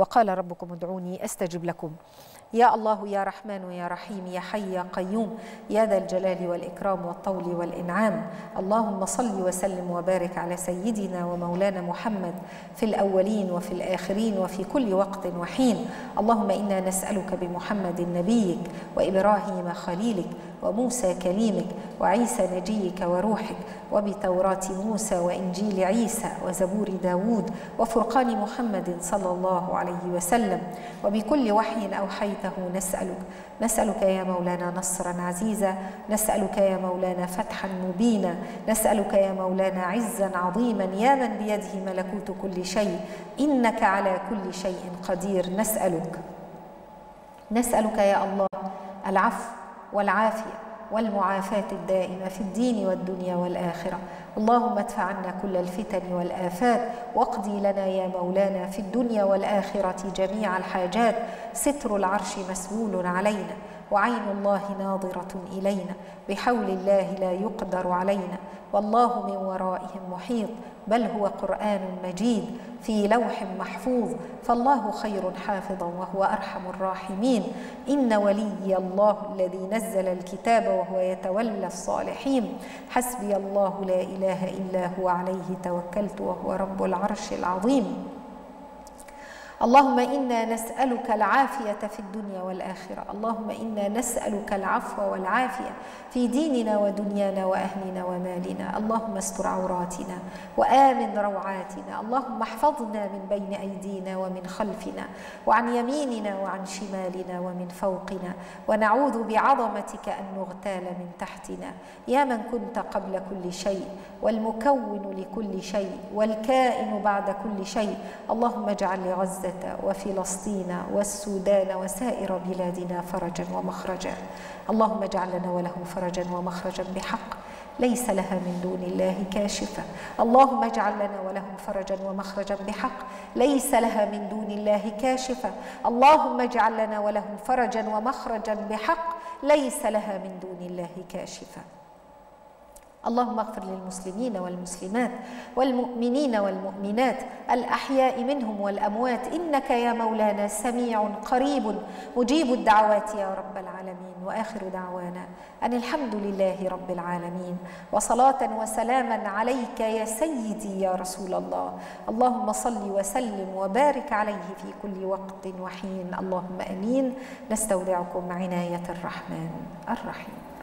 وقال ربكم ادعوني أستجب لكم. يا الله يا رحمن يا رحيم يا حي يا قيوم يا ذا الجلال والإكرام والطول والإنعام، اللهم صل وسلم وبارك على سيدنا ومولانا محمد في الأولين وفي الآخرين وفي كل وقت وحين. اللهم إنا نسألك بمحمد نبيك وإبراهيم خليلك وموسى كليمك وعيسى نجيك وروحك وبتوراة موسى وإنجيل عيسى وزبور داود وفرقان محمد صلى الله عليه وسلم وبكل وحي أوحيته نسألك يا مولانا نصرا عزيزا، نسألك يا مولانا فتحا مبينا، نسألك يا مولانا عزا عظيما، يا من بيده ملكوت كل شيء إنك على كل شيء قدير. نسألك يا الله العفو والعافية والمعافاة الدائمة في الدين والدنيا والآخرة. اللهم ادفع عنا كل الفتن والآفات، واقضي لنا يا مولانا في الدنيا والآخرة جميع الحاجات. ستر العرش مسؤول علينا، وعين الله ناظرة إلينا، بحول الله لا يقدر علينا، والله من ورائهم محيط، بل هو قرآن مجيد في لوح محفوظ، فالله خير حافظا وهو أرحم الراحمين. إن ولي الله الذي نزل الكتاب وهو يتولى الصالحين. حسبي الله لا إله إلا هو عليه توكلت وهو رب العرش العظيم. اللهم إنا نسألك العافية في الدنيا والآخرة، اللهم إنا نسألك العفو والعافية في ديننا ودنيانا وأهلنا ومالنا. اللهم استر عوراتنا وآمن روعاتنا، اللهم احفظنا من بين أيدينا ومن خلفنا وعن يميننا وعن شمالنا ومن فوقنا، ونعوذ بعظمتك أن نغتال من تحتنا. يا من كنت قبل كل شيء والمكون لكل شيء والكائن بعد كل شيء، اللهم اجعل لغزة وفلسطين والسودان وسائر بلادنا فرجا ومخرجا. اللهم اجعل لنا وله فرجا ومخرجا بحق ليس لها من دون الله كاشفة. اللهم اجعل لنا ولهم فرجا ومخرجا بحق ليس لها من دون الله كاشفة. اللهم اجعل لنا ولهم فرجا ومخرجا بحق ليس لها من دون الله كاشفة. اللهم اغفر للمسلمين والمسلمات والمؤمنين والمؤمنات الأحياء منهم والأموات، إنك يا مولانا سميع قريب مجيب الدعوات يا رب العالمين. وآخر دعوانا أن الحمد لله رب العالمين، وصلاة وسلاما عليك يا سيدي يا رسول الله. اللهم صل وسلم وبارك عليه في كل وقت وحين. اللهم آمين. نستودعكم عناية الرحمن الرحيم.